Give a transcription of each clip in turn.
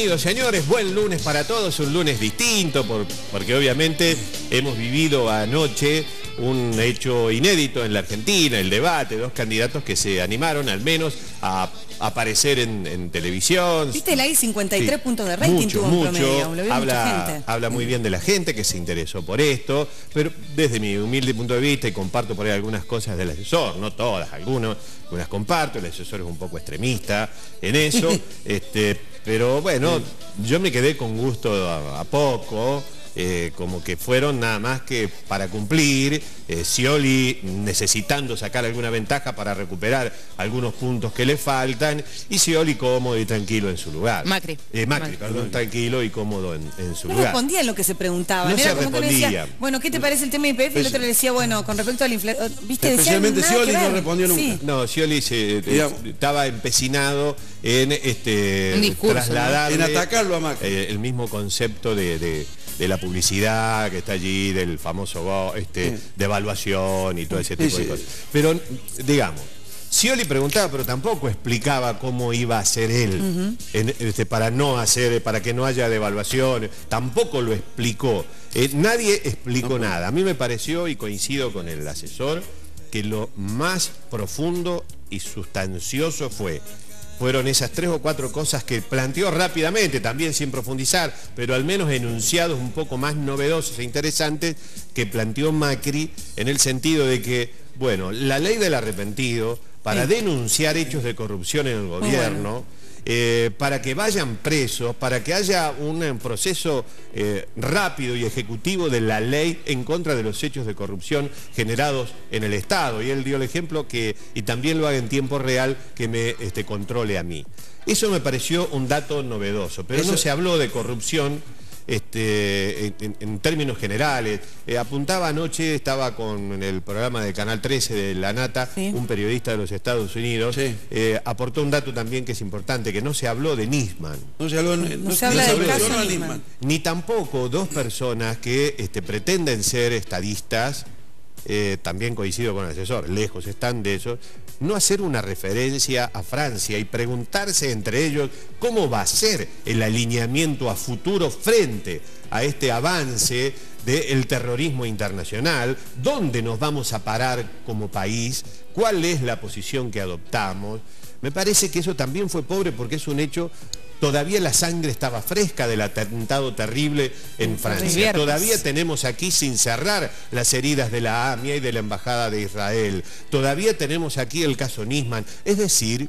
Bienvenidos, señores, buen lunes para todos, un lunes distinto, porque obviamente hemos vivido anoche un hecho inédito en la Argentina, el debate, dos candidatos que se animaron al menos a aparecer en televisión. ¿Viste? El AI 53 sí, puntos de rating mucho, tuvo en promedio, lo vio mucha gente. Habla muy bien de la gente que se interesó por esto, pero desde mi humilde punto de vista, y comparto por ahí algunas cosas del asesor, no todas, algunas comparto, el asesor es un poco extremista en eso, pero bueno, yo me quedé con gusto a poco. Como que fueron nada más que para cumplir, Scioli necesitando sacar alguna ventaja para recuperar algunos puntos que le faltan, y Scioli cómodo y tranquilo en su lugar. Macri, perdón, tranquilo y cómodo en su lugar. No respondía lo que se preguntaba. No se respondía. Bueno, ¿qué te parece el tema de IPF? Y el otro le decía, bueno, con respecto a la inflación, viste, especialmente Scioli no respondió nunca. Sí. No, Scioli estaba empecinado en trasladar, en atacarlo a Macri. El mismo concepto de la publicidad que está allí, del famoso devaluación y todo ese tipo de cosas. Pero, digamos, Scioli preguntaba, pero tampoco explicaba cómo iba a hacer él para que no haya devaluación. Tampoco lo explicó. Nadie explicó nada. A mí me pareció, y coincido con el asesor, que lo más profundo y sustancioso fueron esas tres o cuatro cosas que planteó rápidamente, también sin profundizar, pero al menos enunciados un poco más novedosos e interesantes que planteó Macri, en el sentido de que, bueno, la ley del arrepentido para denunciar hechos de corrupción en el gobierno, para que vayan presos, para que haya un proceso rápido y ejecutivo de la ley en contra de los hechos de corrupción generados en el Estado. Y él dio el ejemplo que, y también lo haga en tiempo real, que me controle a mí. Eso me pareció un dato novedoso, pero eso... no se habló de corrupción en términos generales. Apuntaba anoche, estaba con el programa de Canal 13 de La Nata, un periodista de los Estados Unidos, aportó un dato también que es importante, que no se habló de Nisman. No se habló de Nisman. Ni tampoco dos personas que pretenden ser estadistas, también coincido con el asesor, lejos están de eso, no hacer una referencia a Francia y preguntarse entre ellos cómo va a ser el alineamiento a futuro frente a este avance del terrorismo internacional, dónde nos vamos a parar como país, cuál es la posición que adoptamos. Me parece que eso también fue pobre, porque es un hecho... Todavía la sangre estaba fresca del atentado terrible en Francia. Todavía tenemos aquí sin cerrar las heridas de la AMIA y de la Embajada de Israel. Todavía tenemos aquí el caso Nisman. Es decir,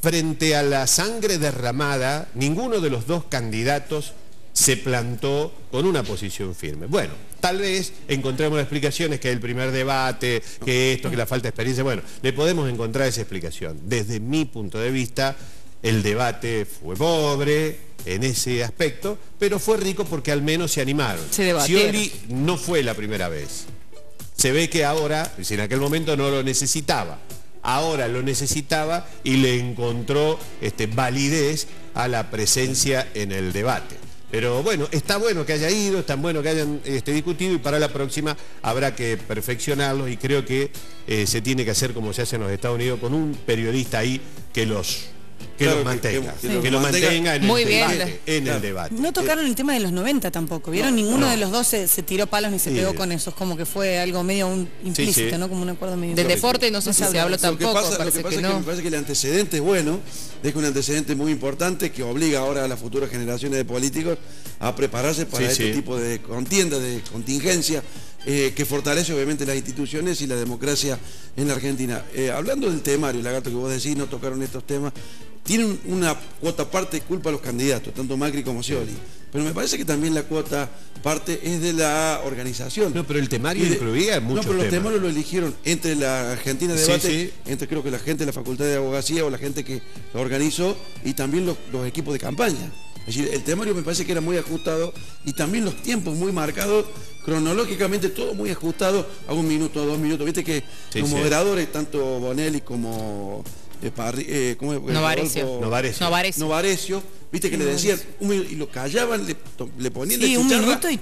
frente a la sangre derramada, ninguno de los dos candidatos se plantó con una posición firme. Bueno, tal vez encontremos explicaciones, que el primer debate, que esto, que la falta de experiencia. Bueno, le podemos encontrar esa explicación. Desde mi punto de vista... el debate fue pobre en ese aspecto, pero fue rico porque al menos se animaron. Scioli no fue la primera vez. Se ve que ahora, si en aquel momento no lo necesitaba, ahora lo necesitaba y le encontró validez a la presencia en el debate. Pero bueno, está bueno que haya ido, está bueno que hayan discutido, y para la próxima habrá que perfeccionarlos, y creo que se tiene que hacer como se hace en los Estados Unidos, con un periodista ahí que los... Que lo mantenga en el debate. No tocaron el tema de los 90 tampoco, ¿vieron? No, ninguno de los dos se tiró palos ni se pegó con esos, como que fue algo medio implícito, ¿no? Como un acuerdo medio... Del deporte no sé si se habló tampoco. Lo que pasa es que me parece que el antecedente es bueno, es un antecedente muy importante que obliga ahora a las futuras generaciones de políticos a prepararse para este tipo de contienda, de contingencia, que fortalece obviamente las instituciones y la democracia en la Argentina. Hablando del temario, Lagarto, que vos decís, no tocaron estos temas, tienen una cuota parte de culpa a los candidatos, tanto Macri como Scioli. Pero me parece que también la cuota parte es de la organización. No, pero el temario incluía muchos temas. No, pero los temarios lo eligieron entre la Argentina Debate, entre creo que la gente de la Facultad de Abogacía o la gente que lo organizó, y también los equipos de campaña. Es decir, el temario me parece que era muy ajustado, y también los tiempos muy marcados, cronológicamente todo muy ajustado a un minuto, a dos minutos. Viste que los moderadores, tanto Bonnelli como... Novaresio, viste que le decían y lo callaban, le ponían de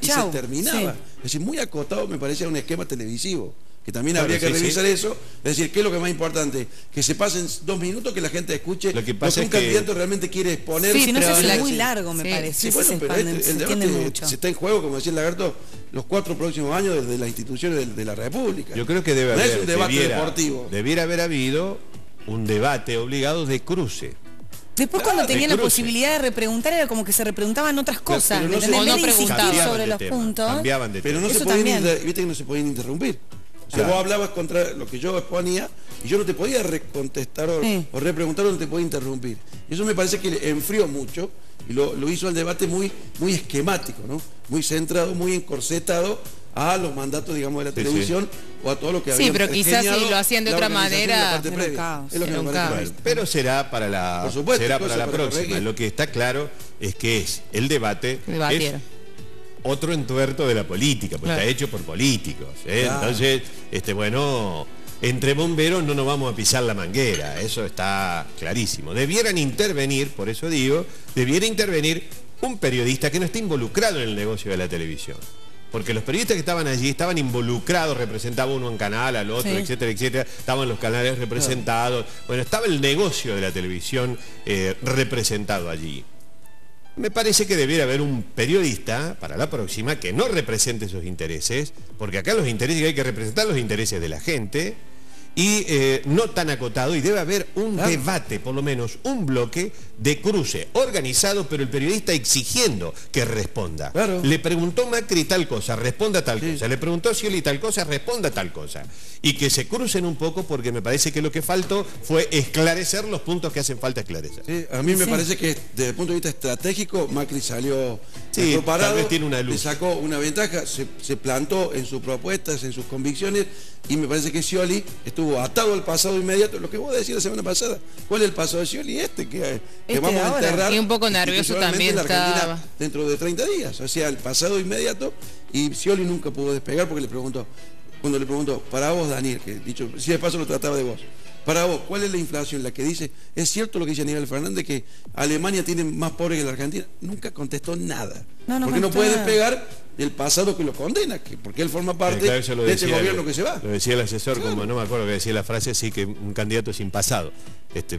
chicharra y se terminaba. Es decir, muy acotado me parecía un esquema televisivo. que también habría que revisar eso, es decir, ¿qué es lo que es más importante? Que se pasen 2 minutos, que la gente escuche lo que pasa, es que un candidato realmente quiere exponer. Sí, si no se hace muy largo, me parece. Sí, bueno, pero el debate mucho se está en juego, como decía el Lagarto, los 4 próximos años desde las instituciones de la República. Yo creo que debe haber, no es un debate deportivo. Debiera haber habido un debate obligado de cruce. Después, cuando tenían la posibilidad de repreguntar, era como que se repreguntaban otras cosas. Pero no se, no preguntaban sobre los puntos. Cambiaban de tema. Pero no se podían, viste que no se podían interrumpir. O sea, vos hablabas contra lo que yo exponía y yo no te podía recontestar o repreguntar, o no te podía interrumpir. Eso me parece que le enfrió mucho y lo hizo el debate muy esquemático, ¿no? Muy centrado, muy encorsetado a los mandatos, digamos, de la televisión o a todo lo que había. Sí, pero quizás si lo hacían de otra manera, pero será para la, supuesto, será para la próxima. Lo que está claro es que es el debate. Otro entuerto de la política, porque está hecho por políticos, entonces, bueno, entre bomberos no nos vamos a pisar la manguera, eso está clarísimo. Debieran intervenir, por eso digo, debiera intervenir un periodista que no esté involucrado en el negocio de la televisión, porque los periodistas que estaban allí estaban involucrados, representaba uno en canal, al otro, etcétera, etcétera, estaban los canales representados, bueno, estaba el negocio de la televisión representado allí. Me parece que debiera haber un periodista para la próxima que no represente sus intereses, porque acá los intereses que hay que representar, los intereses de la gente, y no tan acotado, y debe haber un debate, por lo menos un bloque de cruce organizado, pero el periodista exigiendo que responda. Le preguntó Macri tal cosa, responda tal cosa, le preguntó Scioli tal cosa, responda tal cosa, y que se crucen un poco, porque me parece que lo que faltó fue esclarecer los puntos que hacen falta esclarecer. A mí me parece que desde el punto de vista estratégico Macri salió preparado, tal vez tiene una luz, le sacó una ventaja, se plantó en sus propuestas, en sus convicciones, y me parece que Scioli estuvo atado al pasado inmediato, lo que vos decías la semana pasada. ¿Cuál es el pasado de Scioli? Que vamos a enterrar. Y un poco nervioso también está dentro de 30 días, o sea, el pasado inmediato. Y Scioli nunca pudo despegar, porque le preguntó, cuando le preguntó, para vos, Daniel, que dicho, si de paso lo trataba de vos, para vos, ¿cuál es la inflación? La que dice, ¿es cierto lo que dice Aníbal Fernández, que Alemania tiene más pobre que la Argentina? Nunca contestó nada. Porque no puede despegar del pasado que lo condena, porque él forma parte de este gobierno que se va. Lo decía el asesor, como no me acuerdo que decía la frase, sí, que un candidato sin pasado,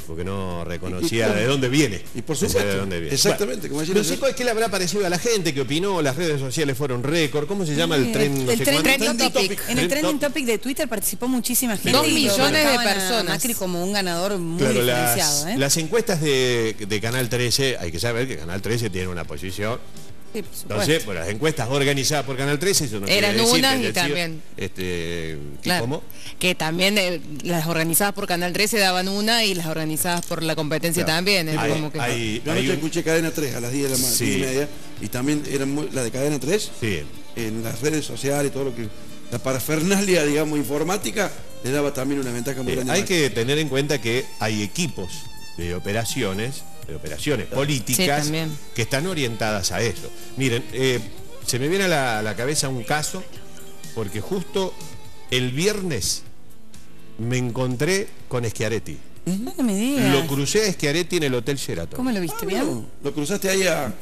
porque no reconocía de dónde viene. Y por supuesto, de dónde viene. Exactamente. Como decía, no sé qué le habrá parecido a la gente que opinó, las redes sociales fueron récord. ¿Cómo se llama el tren? El trending topic. En el trending topic de Twitter participó muchísima gente. 2 millones de personas. Macri como un ganador muy diferenciado. Las encuestas de Canal 13, hay que saber que Canal 13 tiene una posición. Sí, entonces, por las encuestas organizadas por Canal 13, eso no eran unas y también ¿cómo? Que también las organizadas por Canal 13 daban una, y las organizadas por la competencia también. Yo anoche escuché Cadena 3 a las 10 de la mañana y media, y también eran la de Cadena 3 en las redes sociales, todo lo que la parafernalia, digamos, informática, le daba también una ventaja muy grande. Hay que tener en cuenta que hay equipos de operaciones políticas que están orientadas a eso. Miren, se me viene a la cabeza un caso, porque justo el viernes me encontré con Schiaretti. No me digas. Lo crucé a Schiaretti en el Hotel Sheraton. ¿Cómo lo viste? Bien. ¿Lo cruzaste ahí a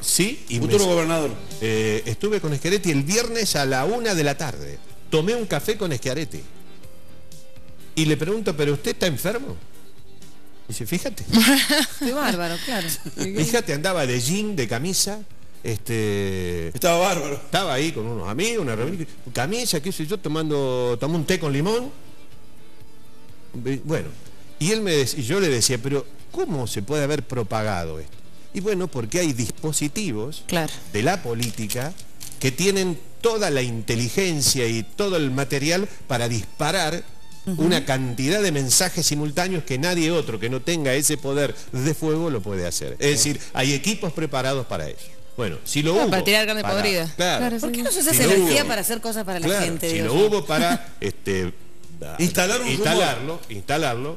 futuro gobernador? Estuve con Schiaretti el viernes a la 1 de la tarde. Tomé un café con Schiaretti y le pregunto, ¿pero usted está enfermo? Dice, fíjate. Qué bárbaro, claro. Fíjate, andaba de jean, de camisa. Estaba bárbaro. Estaba ahí con unos amigos, una reunión. Camisa, qué sé yo, tomó un té con limón. Bueno, y yo le decía, pero ¿cómo se puede haber propagado esto? Y bueno, porque hay dispositivos de la política que tienen toda la inteligencia y todo el material para disparar una cantidad de mensajes simultáneos que nadie otro que no tenga ese poder de fuego lo puede hacer. Es decir, hay equipos preparados para eso. Bueno, si lo hubo... Para tirar carne podrida. ¿Por qué no se usa esa energía para hacer cosas para la gente? Si lo hubo para instalarlo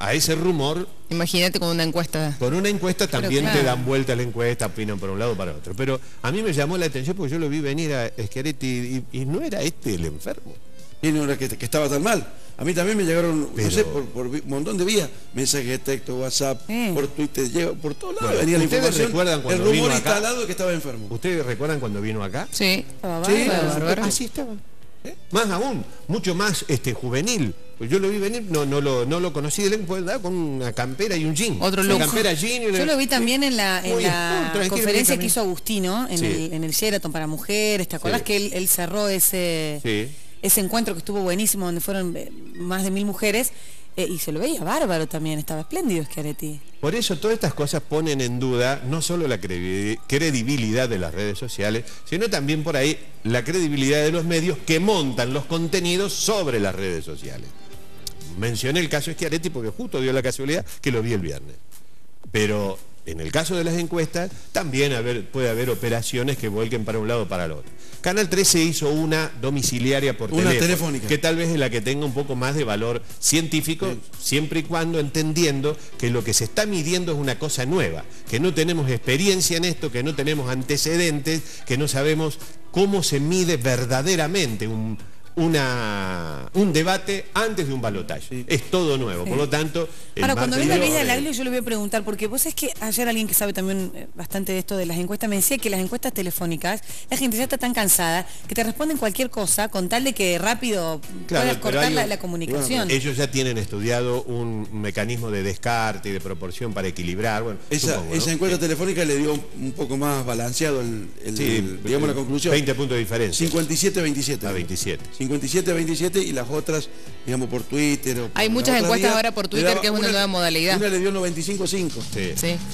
a ese rumor... Imagínate con una encuesta. Con una encuesta también te dan vuelta la encuesta, opinan por un lado para otro. Pero a mí me llamó la atención porque yo lo vi venir a Schiaretti y no era el enfermo. Que estaba tan mal. A mí también me llegaron, no sé, por un montón de vías, mensajes de texto, WhatsApp, por Twitter, por todos lados venía la información. El rumor instalado de que estaba enfermo. ¿Ustedes recuerdan cuando vino acá? Sí, estaba bárbaro. Así estaba. Más aún, mucho más juvenil. Pues yo lo vi venir, no lo conocí de lejos, con una campera y un jean. Otro look. Yo lo vi también en la conferencia que hizo Agustino en el Sheraton para mujeres. ¿Te acordás que él cerró ese encuentro que estuvo buenísimo, donde fueron más de 1000 mujeres? Y se lo veía bárbaro también, estaba espléndido Schiaretti. Por eso todas estas cosas ponen en duda no solo la credibilidad de las redes sociales, sino también por ahí la credibilidad de los medios que montan los contenidos sobre las redes sociales. Mencioné el caso Schiaretti porque justo dio la casualidad que lo vi el viernes. Pero en el caso de las encuestas también puede haber operaciones que vuelquen para un lado o para el otro. Canal 13 hizo una domiciliaria por teléfono, telefónica, que tal vez es la que tenga un poco más de valor científico, siempre y cuando entendiendo que lo que se está midiendo es una cosa nueva, que no tenemos experiencia en esto, que no tenemos antecedentes, que no sabemos cómo se mide verdaderamente un debate antes de un balotaje. Es todo nuevo, por lo tanto... Ahora, cuando venga Luis de Alaglio, yo le voy a preguntar, porque vos es que ayer alguien que sabe también bastante de esto de las encuestas, me decía que las encuestas telefónicas, la gente ya está tan cansada, que te responden cualquier cosa, con tal de que rápido puedas cortar la comunicación. Bueno, ellos ya tienen estudiado un mecanismo de descarte y de proporción para equilibrar. Bueno, esa encuesta telefónica le dio un poco más balanceado digamos la conclusión. 20 puntos de diferencia. 57-27. A 27. 57-27 y las otras, digamos, por Twitter. Hay muchas encuestas ahora por Twitter, que es una nueva modalidad. Una le dio 95-5,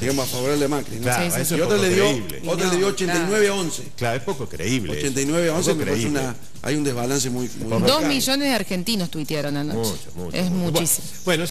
digamos, a favor de Macri, ¿no? Claro, sí, sí. Y otra le dio 89-11. Claro, es poco creíble. 89-11 me parece una... Hay un desbalance muy... 2 millones de argentinos tuitearon anoche. Mucho, mucho. Es muchísimo. Bueno,